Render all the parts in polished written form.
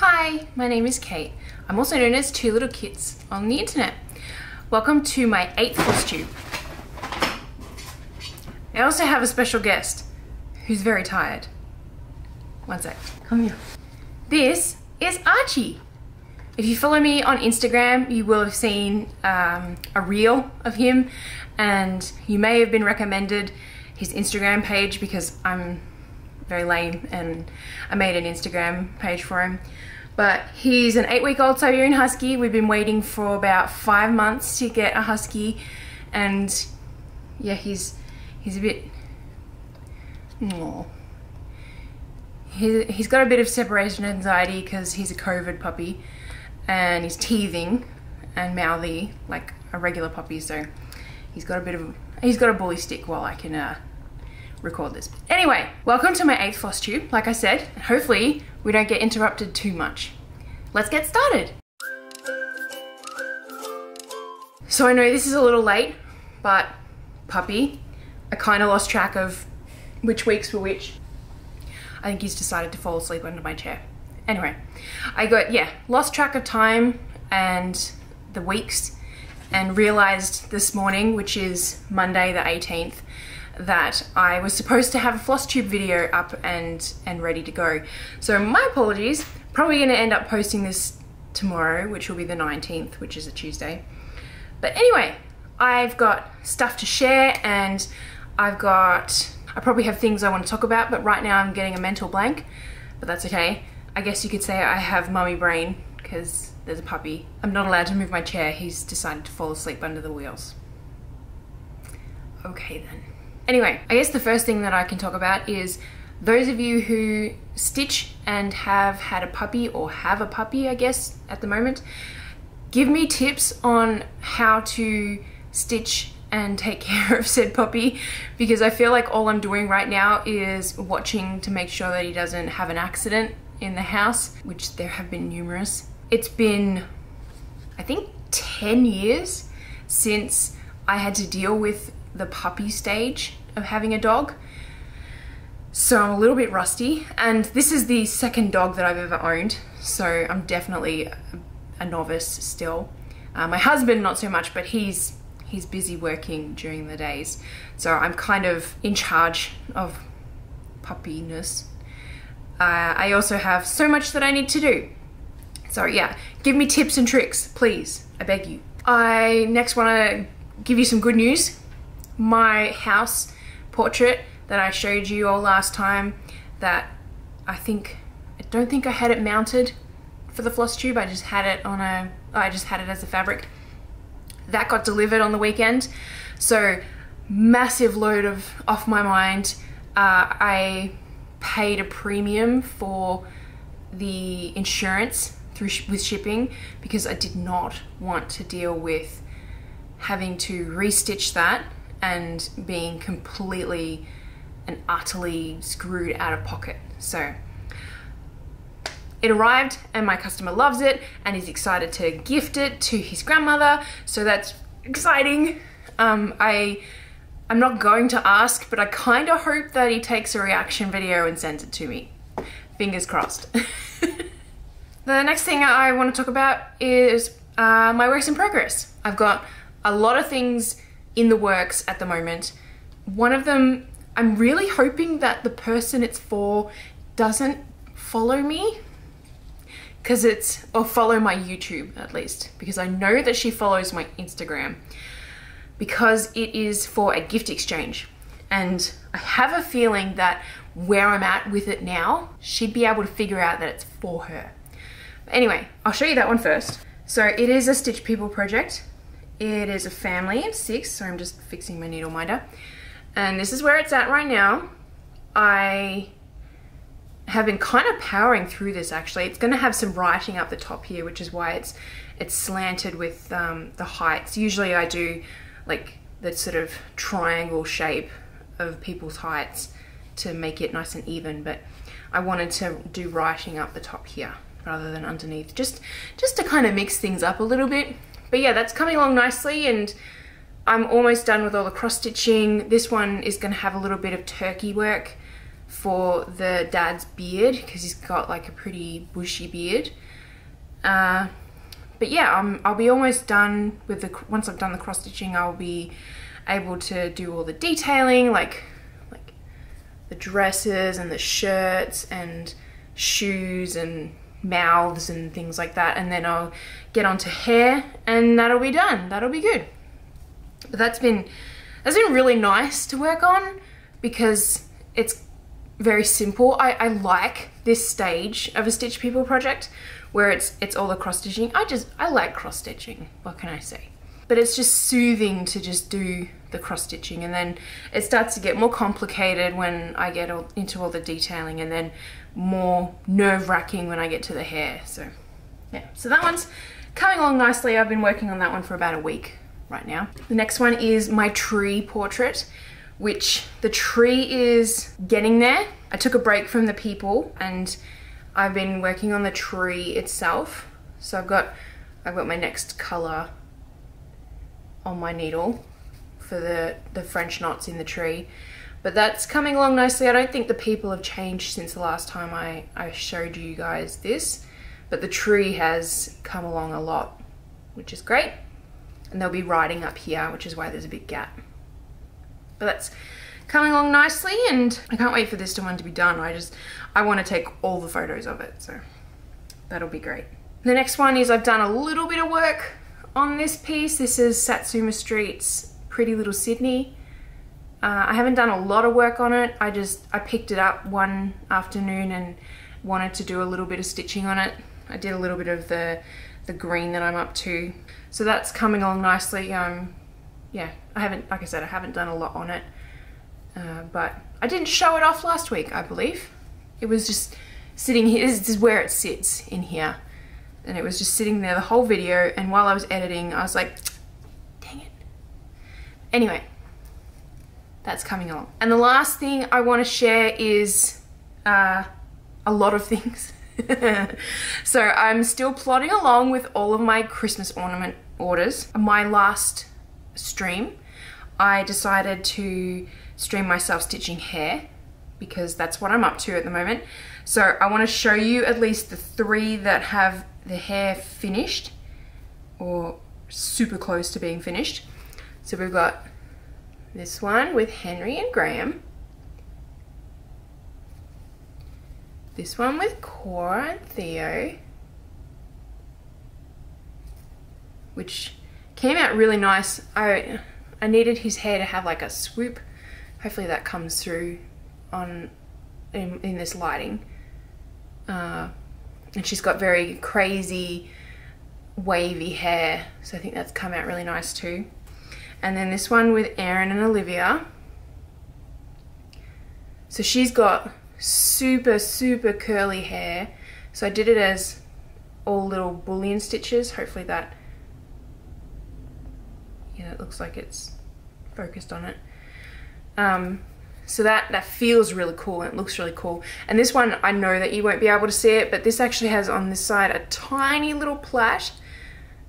Hi, my name is Kate. I'm also known as Two Little Kits on the internet. Welcome to my 8th FlossTube. I also have a special guest who's very tired. One sec. Come here. This is Archie. If you follow me on Instagram, you will have seen a reel of him, and you may have been recommended his Instagram page because I'm very lame and I made an Instagram page for him. But he's an 8-week-old Siberian Husky. We've been waiting for about 5 months to get a Husky, and yeah, he's a bit, aww. He's got a bit of separation anxiety because he's a COVID puppy and he's teething and mouthy like a regular puppy, so he's got a bit of, he's got a bully stick while I can record this. Anyway, welcome to my 8th FlossTube, like I said. Hopefully we don't get interrupted too much. Let's get started. So I know this is a little late, but puppy, I kind of lost track of which weeks were which. I think he's decided to fall asleep under my chair. Anyway, I got, yeah, lost track of time and the weeks, and realized this morning, which is Monday the 18th, that I was supposed to have a FlossTube video up and ready to go. So my apologies. Probably gonna end up posting this tomorrow, which will be the 19th, which is a Tuesday. But anyway, I've got stuff to share, and I've got, I probably have things I want to talk about, but right now I'm getting a mental blank, but that's okay. I guess you could say I have mummy brain because there's a puppy. I'm not allowed to move my chair. He's decided to fall asleep under the wheels. Okay then. Anyway, I guess the first thing that I can talk about is those of you who stitch and have had a puppy, or have a puppy, I guess, at the moment, give me tips on how to stitch and take care of said puppy, because I feel like all I'm doing right now is watching to make sure that he doesn't have an accident in the house, which there have been numerous. It's been, I think, 10 years since I had to deal with the puppy stage of having a dog, so I'm a little bit rusty, and this is the second dog that I've ever owned, so I'm definitely a novice still. My husband not so much, but he's busy working during the days, so I'm kind of in charge of puppiness. I also have so much that I need to do, so yeah, give me tips and tricks, please, I beg you. I next want to give you some good news. My house portrait that I showed you all last time, that I don't think I had it mounted for the FlossTube. I just had it on a, I just had it as a fabric. That got delivered on the weekend, so massive load of off my mind. I paid a premium for the insurance with shipping because I did not want to deal with having to restitch that and being completely and utterly screwed out of pocket. So it arrived, and my customer loves it and is excited to gift it to his grandmother, so that's exciting. I'm not going to ask, but I kind of hope that he takes a reaction video and sends it to me. Fingers crossed. The next thing I want to talk about is my works in progress. I've got a lot of things in the works at the moment. One of them, I'm really hoping that the person it's for doesn't follow me, because it's, or follow my YouTube at least, because I know that she follows my Instagram, because it is for a gift exchange, and I have a feeling that where I'm at with it now, she'd be able to figure out that it's for her. But anyway, I'll show you that one first. So it is a Stitch People project. It is a family of 6, so I'm just fixing my needle minder. And this is where it's at right now. I have been kind of powering through this actually. It's gonna have some writing up the top here, which is why it's slanted with the heights. Usually I do like the sort of triangle shape of people's heights to make it nice and even, but I wanted to do writing up the top here rather than underneath, just to kind of mix things up a little bit. But yeah, that's coming along nicely, and I'm almost done with all the cross-stitching. This one is going to have a little bit of turkey work for the dad's beard because he's got like a pretty bushy beard. But yeah, I'll be almost done with the, once I've done the cross stitching, I'll be able to do all the detailing, like the dresses and the shirts and shoes and mouths and things like that, and then I'll get onto hair and that'll be done. That'll be good. But that's been really nice to work on because it's very simple. I like this stage of a Stitch People project where it's all the cross stitching. I like cross stitching, what can I say? But it's just soothing to just do the cross stitching, and then it starts to get more complicated when I get into all the detailing, and then more nerve-wracking when I get to the hair. So yeah, so that one's coming along nicely. I've been working on that one for about a week right now. The next one is my tree portrait, which the tree is getting there. I took a break from the people and I've been working on the tree itself. So I've got my next color on my needle for the French knots in the tree, but that's coming along nicely. I don't think the people have changed since the last time I showed you guys this, but the tree has come along a lot, which is great. And they'll be riding up here, which is why there's a big gap. But that's coming along nicely, and I can't wait for this one to be done. I want to take all the photos of it, so that'll be great. The next one is I've done a little bit of work on this piece. This is Satsuma Street's Pretty Little Sydney. I haven't done a lot of work on it. I picked it up one afternoon and wanted to do a little bit of stitching on it. I did a little bit of the green that I'm up to. So that's coming along nicely. Yeah, like I said, I haven't done a lot on it, but I didn't show it off last week, I believe. It was just sitting here. This is where it sits in here, and it was just sitting there the whole video, and while I was editing, I was like, dang it. Anyway, that's coming along. And the last thing I want to share is a lot of things. So I'm still plodding along with all of my Christmas ornament orders. My last stream, I decided to stream myself stitching hair because that's what I'm up to at the moment. So I want to show you at least the three that have the hair finished or super close to being finished. So we've got this one with Henry and Graham, this one with Cora and Theo, which came out really nice. I needed his hair to have like a swoop. Hopefully that comes through in this lighting. And she's got very crazy wavy hair, so I think that's come out really nice too. And then this one with Aaron and Olivia. So she's got super, super curly hair. So I did it as all little bullion stitches. Hopefully that, yeah, it looks like it's focused on it. So that feels really cool and it looks really cool. And this one, I know that you won't be able to see it, but this actually has on this side a tiny little plait.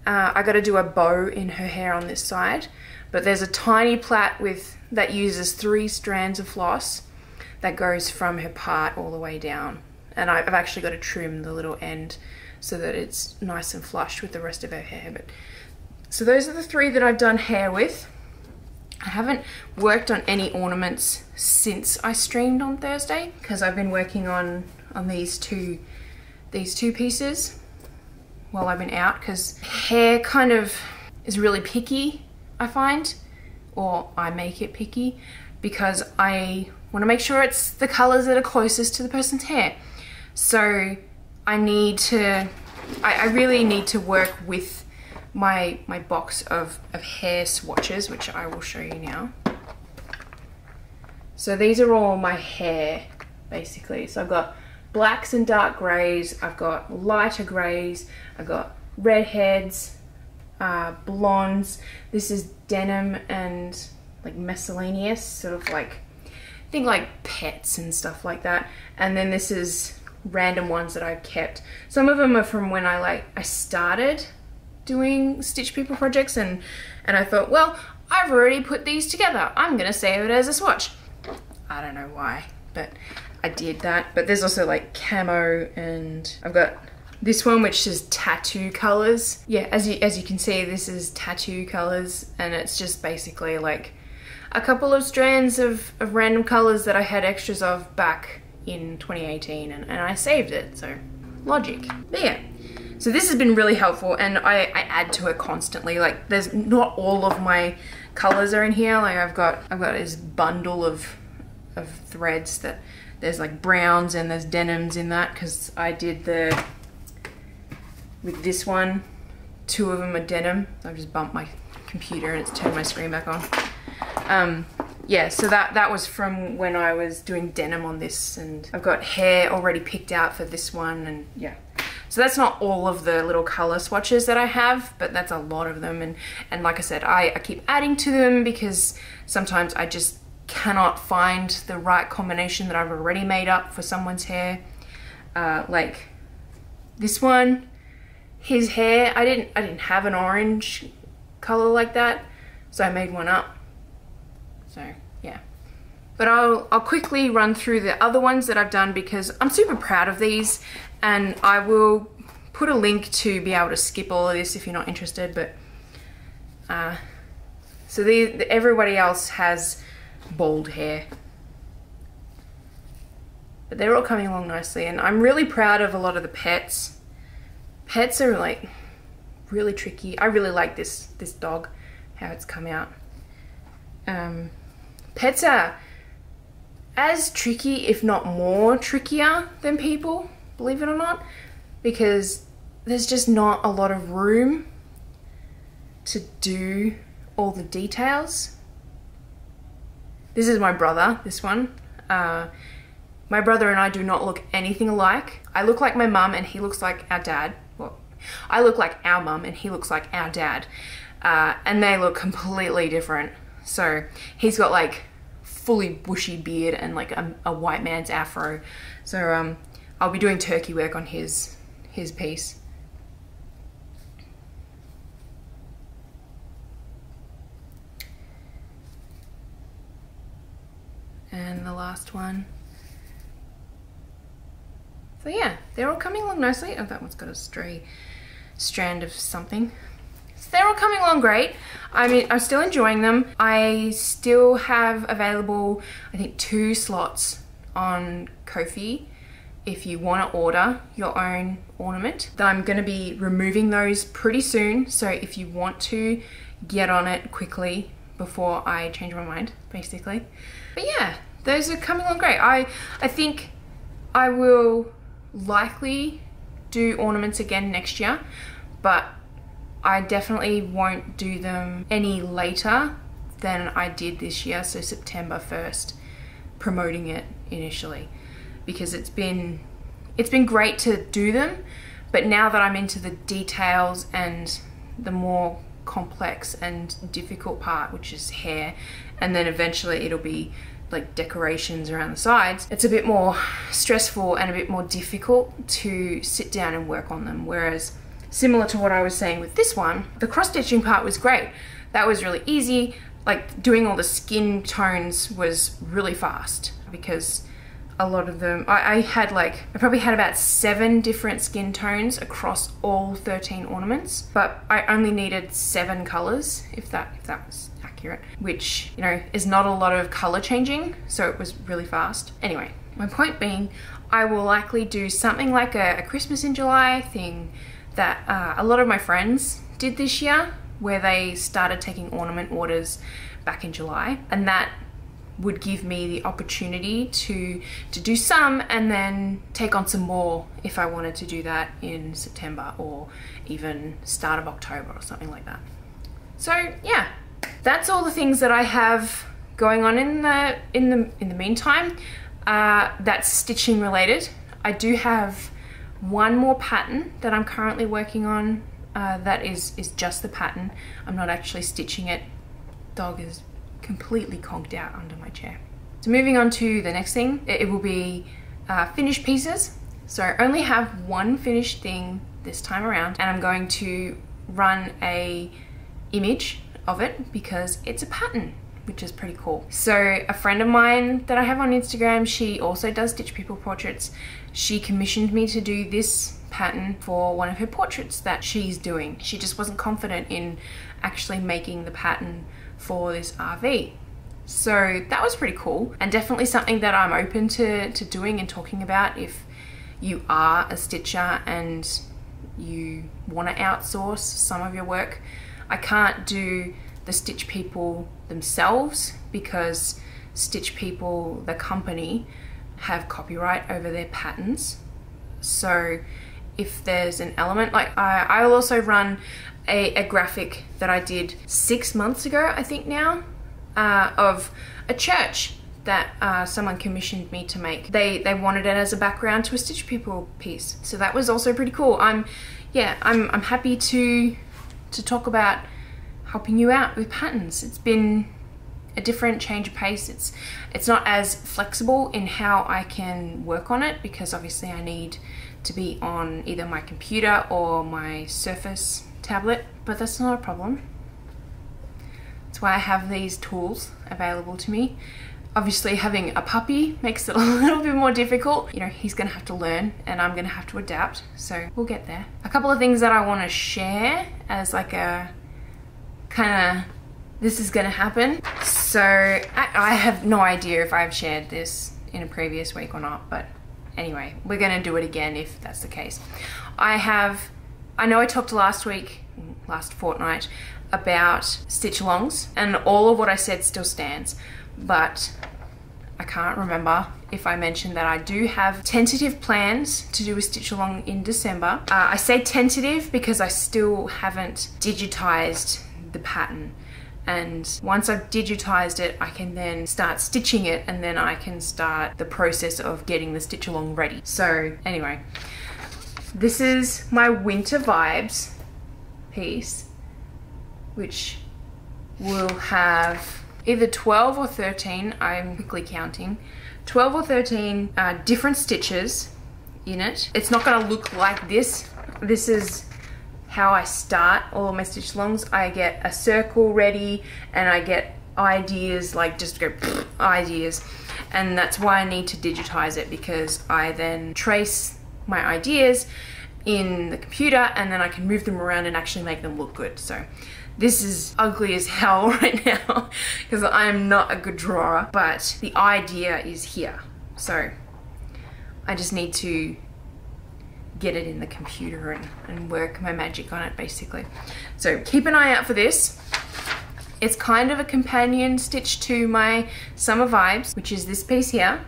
I got to do a bow in her hair on this side, but there's a tiny plait that uses 3 strands of floss that goes from her part all the way down. And I've actually got to trim the little end so that it's nice and flush with the rest of her hair. But so those are the 3 that I've done hair with. I haven't worked on any ornaments since I streamed on Thursday because I've been working on these two pieces while I've been out, because hair kind of is really picky, I find, or I make it picky, because I want to make sure it's the colors that are closest to the person's hair. So I really need to work with my box of hair swatches, which I will show you now. So these are all my hair, basically. So I've got blacks and dark grays, I've got lighter grays, I've got redheads, blondes. This is denim and like miscellaneous, sort of like, I think like pets and stuff like that. And then this is random ones that I've kept. Some of them are from when I started doing Stitch People projects, and I thought, well, I've already put these together, I'm gonna save it as a swatch. I don't know why, but I did that. But there's also like camo, and I've got this one which is tattoo colors. Yeah, as you can see, this is tattoo colors, and it's just basically like a couple of strands of random colors that I had extras of back in 2018, and I saved it, so logic. But yeah, so this has been really helpful, and I add to it constantly. Like, there's not all of my colors are in here. Like I've got this bundle of threads that there's like browns and there's denims in that, because I did the, with this one, two of them are denim. I've just bumped my computer and it's turned my screen back on. Yeah, so that was from when I was doing denim on this, and I've got hair already picked out for this one, and yeah. So that's not all of the little color swatches that I have, but that's a lot of them, and like I said, I keep adding to them because sometimes I just cannot find the right combination that I've already made up for someone's hair. Like this one, his hair, I didn't have an orange color like that, so I made one up. So yeah, but I'll quickly run through the other ones that I've done because I'm super proud of these, and I will put a link to be able to skip all of this if you're not interested. But so everybody else has bald hair, but they're all coming along nicely, and I'm really proud of a lot of the pets. Pets are like really tricky. I really like this dog, how it's come out. Pets are as tricky, if not more trickier than people, believe it or not, because there's just not a lot of room to do all the details. This is my brother, this one. My brother and I do not look anything alike. I look like my mum and he looks like our dad. Well, I look like our mum and he looks like our dad. And they look completely different. So he's got like fully bushy beard and like a white man's afro. So I'll be doing turkey work on his piece. And the last one. So yeah, they're all coming along nicely. Oh, that one's got a stray strand of something. So they're all coming along great. I mean, I'm still enjoying them. I still have available, I think, 2 slots on Ko-fi if you want to order your own ornament. I'm going to be removing those pretty soon, so if you want to, get on it quickly before I change my mind, basically. But yeah, those are coming along great. I think I will likely do ornaments again next year, but I definitely won't do them any later than I did this year, so September 1st, promoting it initially, because it's been great to do them, but now that I'm into the details and the more complex and difficult part, which is hair, and then eventually it'll be like decorations around the sides, it's a bit more stressful and a bit more difficult to sit down and work on them. Whereas similar to what I was saying with this one, the cross-stitching part was great. That was really easy. Like doing all the skin tones was really fast, because a lot of them, I probably had about 7 different skin tones across all 13 ornaments, but I only needed 7 colors, if that was accurate, which, you know, is not a lot of color changing, so it was really fast. Anyway, my point being, I will likely do something like a Christmas in July thing that a lot of my friends did this year, where they started taking ornament orders back in July, and that would give me the opportunity to do some and then take on some more if I wanted to do that in September or even start of October or something like that. So yeah, that's all the things that I have going on in the meantime. That's stitching related. I do have one more pattern that I'm currently working on. That is just the pattern. I'm not actually stitching it. Dog is completely conked out under my chair. So moving on to the next thing, it will be finished pieces. So I only have one finished thing this time around, and I'm going to run an image of it because it's a pattern, which is pretty cool. So a friend of mine that I have on Instagram, she also does Stitch People portraits. She commissioned me to do this pattern for one of her portraits that she's doing. She just wasn't confident in actually making the pattern for this RV. So that was pretty cool, and definitely something that I'm open to doing and talking about if you are a stitcher and you want to outsource some of your work. I can't do the Stitch People themselves because Stitch People, the company, have copyright over their patterns. So if there's an element, like I'll also run a graphic that I did 6 months ago, I think now, of a church that someone commissioned me to make. They wanted it as a background to a Stitch People piece. So that was also pretty cool. I'm happy to talk about helping you out with patterns. It's been a different change of pace. It's not as flexible in how I can work on it because obviously I need to be on either my computer or my Surface tablet, but that's not a problem. That's why I have these tools available to me. Obviously having a puppy makes it a little bit more difficult. You know, he's gonna have to learn and I'm gonna have to adapt, so we'll get there. A couple of things that I want to share as like a kind of, this is gonna happen. So I have no idea if I've shared this in a previous week or not, but anyway, we're gonna do it again if that's the case. I know I talked last fortnight about stitch alongs, and all of what I said still stands. But I can't remember if I mentioned that I do have tentative plans to do a stitch along in December. I say tentative because I still haven't digitized the pattern, and once I've digitized it I can then start stitching it, and then I can start the process of getting the stitch along ready. So anyway, this is my winter vibes piece, which will have either 12 or 13, I'm quickly counting, 12 or 13 different stitches in it. It's not gonna look like this. This is how I start all my stitch longs. I get a circle ready and I get ideas, like just go ideas. And that's why I need to digitize it, because I then trace my ideas in the computer and then I can move them around and actually make them look good. So this is ugly as hell right now because I am not a good drawer, but the idea is here. So I just need to get it in the computer and work my magic on it basically. So keep an eye out for this. It's kind of a companion stitch to my summer vibes, which is this piece here.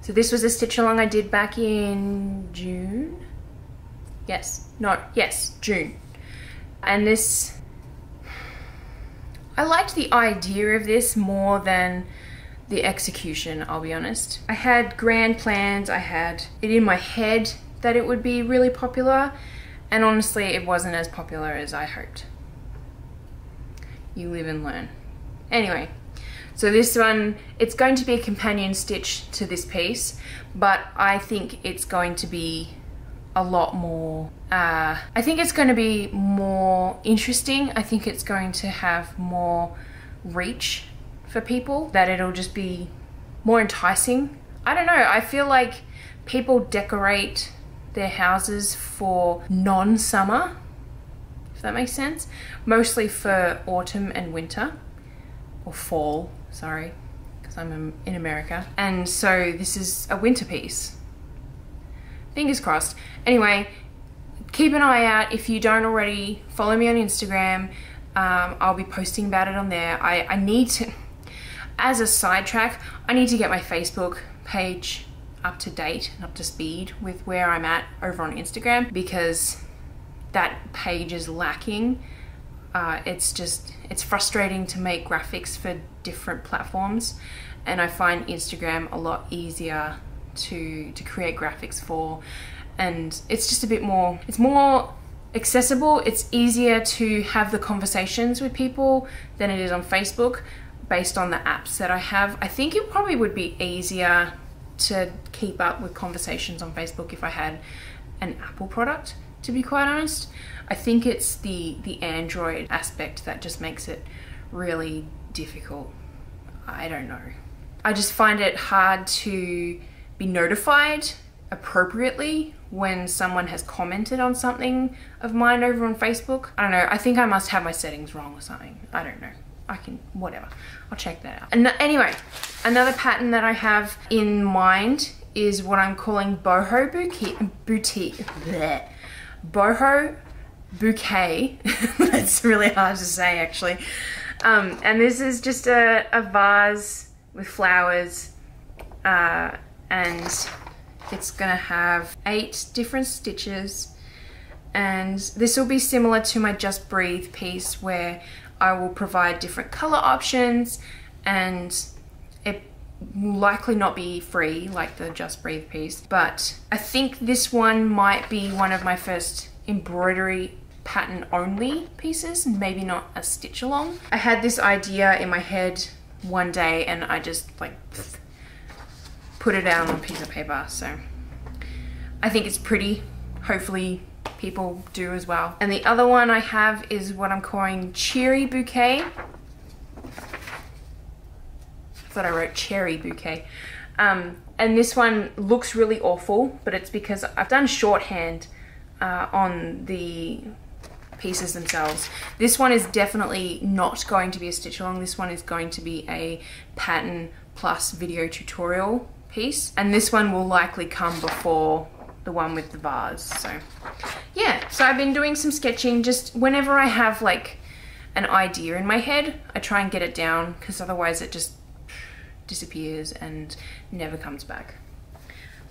So this was a stitch along I did back in June. June. And this, I liked the idea of this more than the execution, I'll be honest. I had grand plans, I had it in my head that it would be really popular, and honestly it wasn't as popular as I hoped. You live and learn. Anyway, so this one, it's going to be a companion stitch to this piece, but I think it's going to be a lot more, I think it's going to be more interesting. I think it's going to have more reach for people, that it'll just be more enticing. I don't know, I feel like people decorate their houses for non-summer, if that makes sense, mostly for autumn and winter, or fall, sorry, because I'm in America. And so this is a winter piece. Fingers crossed. Anyway, keep an eye out. If you don't already, follow me on Instagram. I'll be posting about it on there. I need to, as a sidetrack, I need to get my Facebook page up to date and up to speed with where I'm at over on Instagram, because that page is lacking. It's frustrating to make graphics for different platforms, and I find Instagram a lot easier to create graphics for, and it's just a bit more, it's more accessible, it's easier to have the conversations with people than it is on Facebook based on the apps that I have. I think it probably would be easier to keep up with conversations on Facebook if I had an Apple product, to be quite honest. I think it's the Android aspect that just makes it really difficult. I don't know. I just find it hard to be notified appropriately when someone has commented on something of mine over on Facebook. I don't know, I think I must have my settings wrong or something. I don't know. I can, whatever. I'll check that out. And anyway, another pattern that I have in mind is what I'm calling Boho Bouquet. Boho Bouquet. That's really hard to say, actually. And this is just a vase with flowers, and it's gonna have 8 different stitches. And this will be similar to my Just Breathe piece, where I will provide different color options, and it will likely not be free like the Just Breathe piece. But I think this one might be one of my first embroidery pattern only pieces, maybe not a stitch along. I had this idea in my head one day and I just like put it down on a piece of paper. So I think it's pretty. Hopefully people do as well. And the other one I have is what I'm calling Cheery Bouquet. I thought I wrote Cherry Bouquet. And this one looks really awful, but it's because I've done shorthand on the pieces themselves. This one is definitely not going to be a stitch along. This one is going to be a pattern plus video tutorial piece, and this one will likely come before the one with the vase. So yeah, so I've been doing some sketching. Just whenever I have like an idea in my head, I try and get it down, because otherwise it just disappears and never comes back.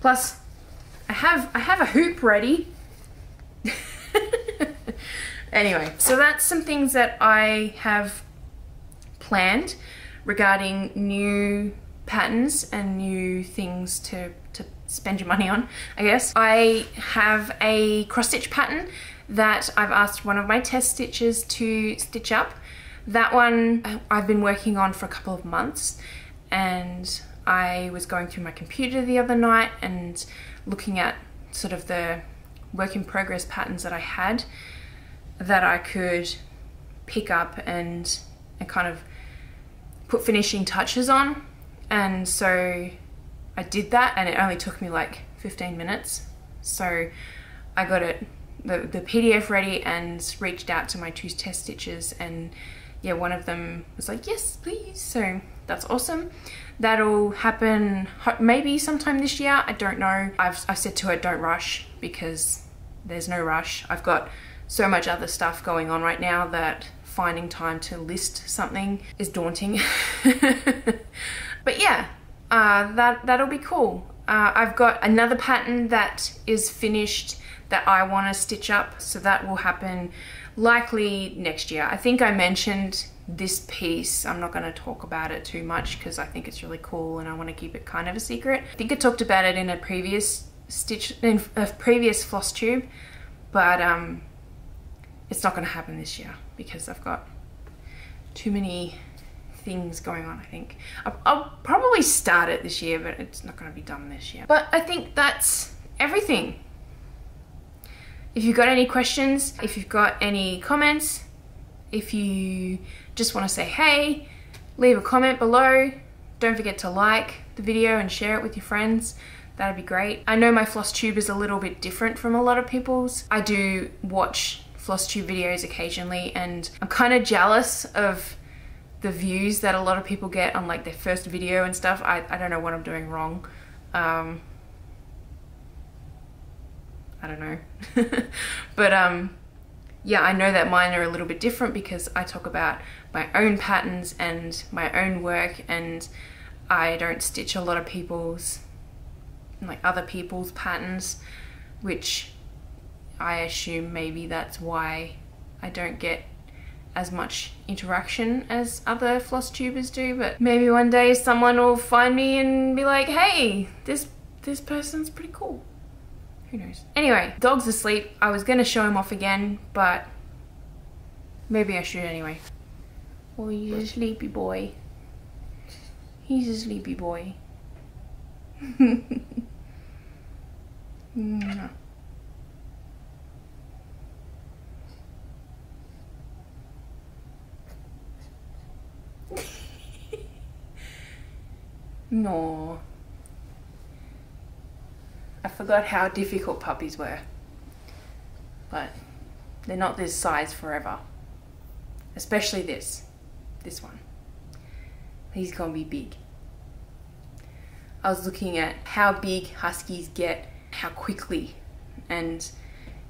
Plus I have a hoop ready. Anyway, so that's some things that I have planned regarding new patterns and new things to spend your money on, I guess. I have a cross-stitch pattern that I've asked one of my test stitchers to stitch up. That one I've been working on for a couple of months, and I was going through my computer the other night and looking at sort of the work in progress patterns that I had that I could pick up and kind of put finishing touches on. And so I did that, and it only took me like 15 minutes. So I got it, the PDF ready, and reached out to my 2 test stitchers, and yeah, one of them was like, yes, please. So that's awesome. That'll happen maybe sometime this year. I don't know. I've said to her, don't rush, because there's no rush. I've got so much other stuff going on right now that finding time to list something is daunting. But yeah, that'll be cool. I've got another pattern that is finished that I want to stitch up, so that will happen likely next year. I think I mentioned this piece. I'm not going to talk about it too much because I think it's really cool and I want to keep it kind of a secret. I think I talked about it in a previous FlossTube, but it's not going to happen this year because I've got too many things going on, I think. I'll probably start it this year, but it's not going to be done this year. But I think that's everything. If you've got any questions, if you've got any comments, if you just want to say hey, leave a comment below. Don't forget to like the video and share it with your friends. That'd be great. I know my FlossTube is a little bit different from a lot of people's. I do watch FlossTube videos occasionally, and I'm kind of jealous of the views that a lot of people get on like their first video and stuff. I don't know what I'm doing wrong. I don't know. But yeah, I know that mine are a little bit different because I talk about my own patterns and my own work, and I don't stitch a lot of people's, like other people's patterns, which I assume maybe that's why I don't get as much interaction as other FlossTubers do. But maybe one day someone will find me and be like, hey, this person's pretty cool. Who knows? Anyway, dog's asleep. I was gonna show him off again, but maybe I should anyway. Oh, he's a sleepy boy. He's a sleepy boy. No. No. I forgot how difficult puppies were. But they're not this size forever. Especially this one. He's gonna be big. I was looking at how big huskies get, how quickly, and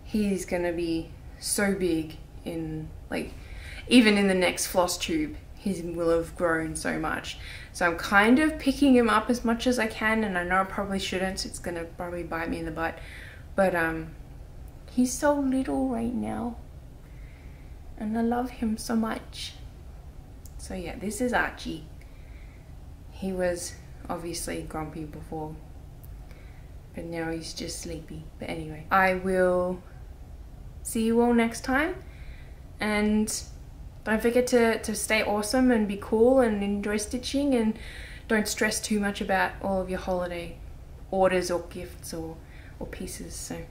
he's gonna be so big in, like, even in the next FlossTube, he will have grown so much. So I'm kind of picking him up as much as I can, and I know I probably shouldn't, it's gonna probably bite me in the butt, but he's so little right now, and I love him so much. So yeah, this is Archie. He was obviously grumpy before, but now he's just sleepy. But anyway, I will see you all next time, and don't forget to stay awesome and be cool and enjoy stitching, and don't stress too much about all of your holiday orders or gifts or pieces. So